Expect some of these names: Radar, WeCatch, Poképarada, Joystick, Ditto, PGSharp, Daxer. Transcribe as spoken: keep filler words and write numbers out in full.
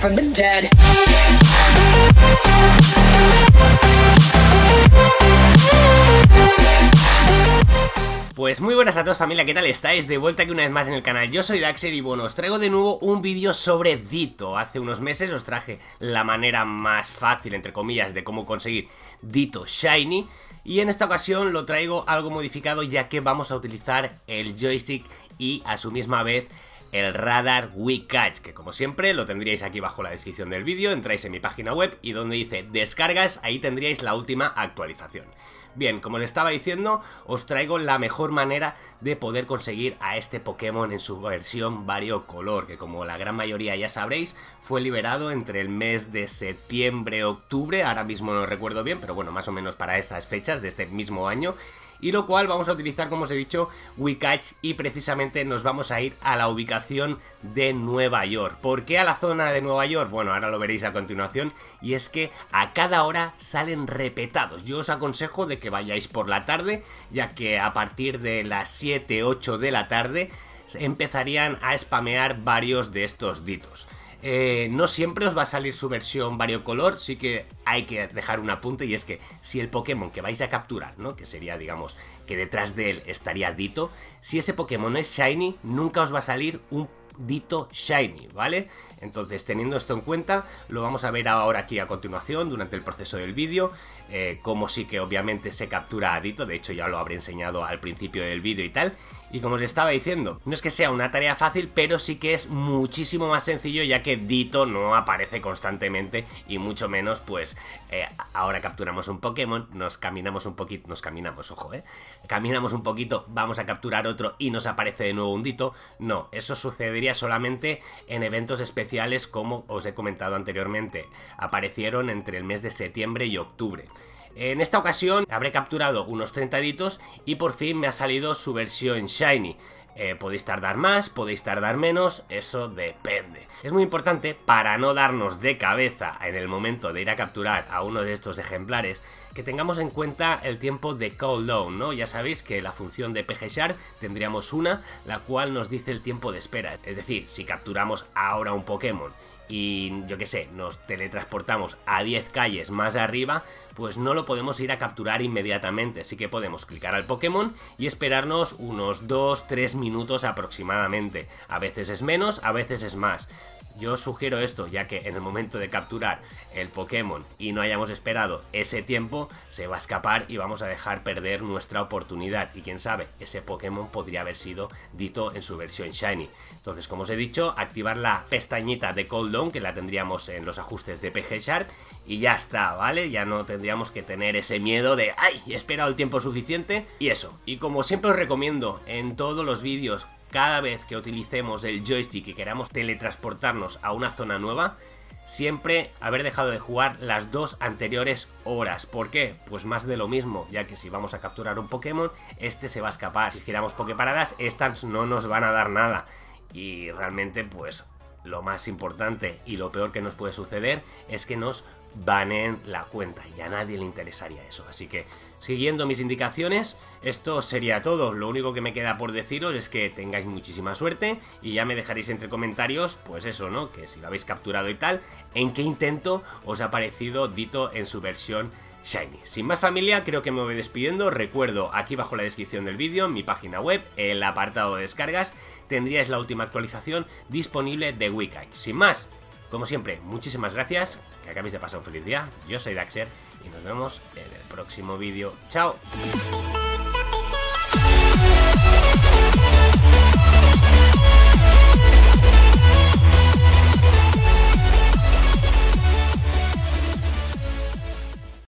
From the dead. Pues muy buenas a todos, familia, ¿qué tal estáis? De vuelta aquí una vez más en el canal. Yo soy Daxer y bueno, os traigo de nuevo un vídeo sobre Ditto. Hace unos meses os traje la manera más fácil, entre comillas, de cómo conseguir Ditto Shiny. Y en esta ocasión lo traigo algo modificado, ya que vamos a utilizar el joystick y a su misma vez el radar WeCatch, que como siempre lo tendríais aquí bajo la descripción del vídeo. Entráis en mi página web y donde dice descargas, ahí tendríais la última actualización. Bien, como os estaba diciendo, os traigo la mejor manera de poder conseguir a este Pokémon en su versión variocolor, que como la gran mayoría ya sabréis, fue liberado entre el mes de septiembre, octubre, ahora mismo no recuerdo bien, pero bueno, más o menos para estas fechas de este mismo año. Y lo cual vamos a utilizar, como os he dicho, WeCatch, y precisamente nos vamos a ir a la ubicación de Nueva York. ¿Por qué a la zona de Nueva York? Bueno, ahora lo veréis a continuación, y es que a cada hora salen repetados. Yo os aconsejo de que vayáis por la tarde, ya que a partir de las siete, ocho de la tarde empezarían a spamear varios de estos ditos. Eh, no siempre os va a salir su versión variocolor, sí que hay que dejar un apunte, y es que si el Pokémon que vais a capturar, ¿no?, que sería, digamos, que detrás de él estaría Ditto, si ese Pokémon es Shiny, nunca os va a salir un Ditto Shiny, ¿vale? Entonces, teniendo esto en cuenta, lo vamos a ver ahora aquí a continuación durante el proceso del vídeo, eh, como sí que obviamente se captura a Ditto. De hecho, ya lo habré enseñado al principio del vídeo y tal. Y como os estaba diciendo, no es que sea una tarea fácil, pero sí que es muchísimo más sencillo, ya que Ditto no aparece constantemente, y mucho menos, pues, eh, ahora capturamos un Pokémon, nos caminamos un poquito, nos caminamos, ojo, eh, caminamos un poquito, vamos a capturar otro y nos aparece de nuevo un Ditto. No, eso sucedería solamente en eventos especiales, como os he comentado anteriormente. Aparecieron entre el mes de septiembre y octubre. En esta ocasión habré capturado unos treinta Dittos y por fin me ha salido su versión Shiny. Eh, podéis tardar más, podéis tardar menos, eso depende. Es muy importante, para no darnos de cabeza en el momento de ir a capturar a uno de estos ejemplares, que tengamos en cuenta el tiempo de cooldown, ¿no? Ya sabéis que la función de PGSharp tendríamos una, la cual nos dice el tiempo de espera. Es decir, si capturamos ahora un Pokémon y yo qué sé, nos teletransportamos a diez calles más arriba, pues no lo podemos ir a capturar inmediatamente. Así que podemos clicar al Pokémon y esperarnos unos dos, tres minutos aproximadamente. A veces es menos, a veces es más. Yo os sugiero esto, ya que en el momento de capturar el Pokémon y no hayamos esperado ese tiempo, se va a escapar y vamos a dejar perder nuestra oportunidad. Y quién sabe, ese Pokémon podría haber sido Ditto en su versión Shiny. Entonces, como os he dicho, activar la pestañita de cooldown, que la tendríamos en los ajustes de PGSharp, y ya está, ¿vale? Ya no tendríamos que tener ese miedo de ¡ay! He esperado el tiempo suficiente y eso. Y como siempre os recomiendo en todos los vídeos, cada vez que utilicemos el joystick y queramos teletransportarnos a una zona nueva, siempre haber dejado de jugar las dos anteriores horas. ¿Por qué? Pues más de lo mismo, ya que si vamos a capturar un Pokémon, este se va a escapar. Si giramos Poképaradas, estas no nos van a dar nada. Y realmente, pues, lo más importante y lo peor que nos puede suceder es que nos banen la cuenta, y a nadie le interesaría eso. Así que, siguiendo mis indicaciones, esto sería todo. Lo único que me queda por deciros es que tengáis muchísima suerte, y ya me dejaréis entre comentarios, pues eso, ¿no?, que si lo habéis capturado y tal, en qué intento os ha parecido Ditto en su versión Shiny. Sin más, familia, creo que me voy despidiendo. Recuerdo, aquí bajo la descripción del vídeo, en mi página web, el apartado de descargas, tendríais la última actualización disponible de WeCatch. Sin más, como siempre, muchísimas gracias, que acabéis de pasar un feliz día. Yo soy Daxer y nos vemos en el próximo vídeo. ¡Chao!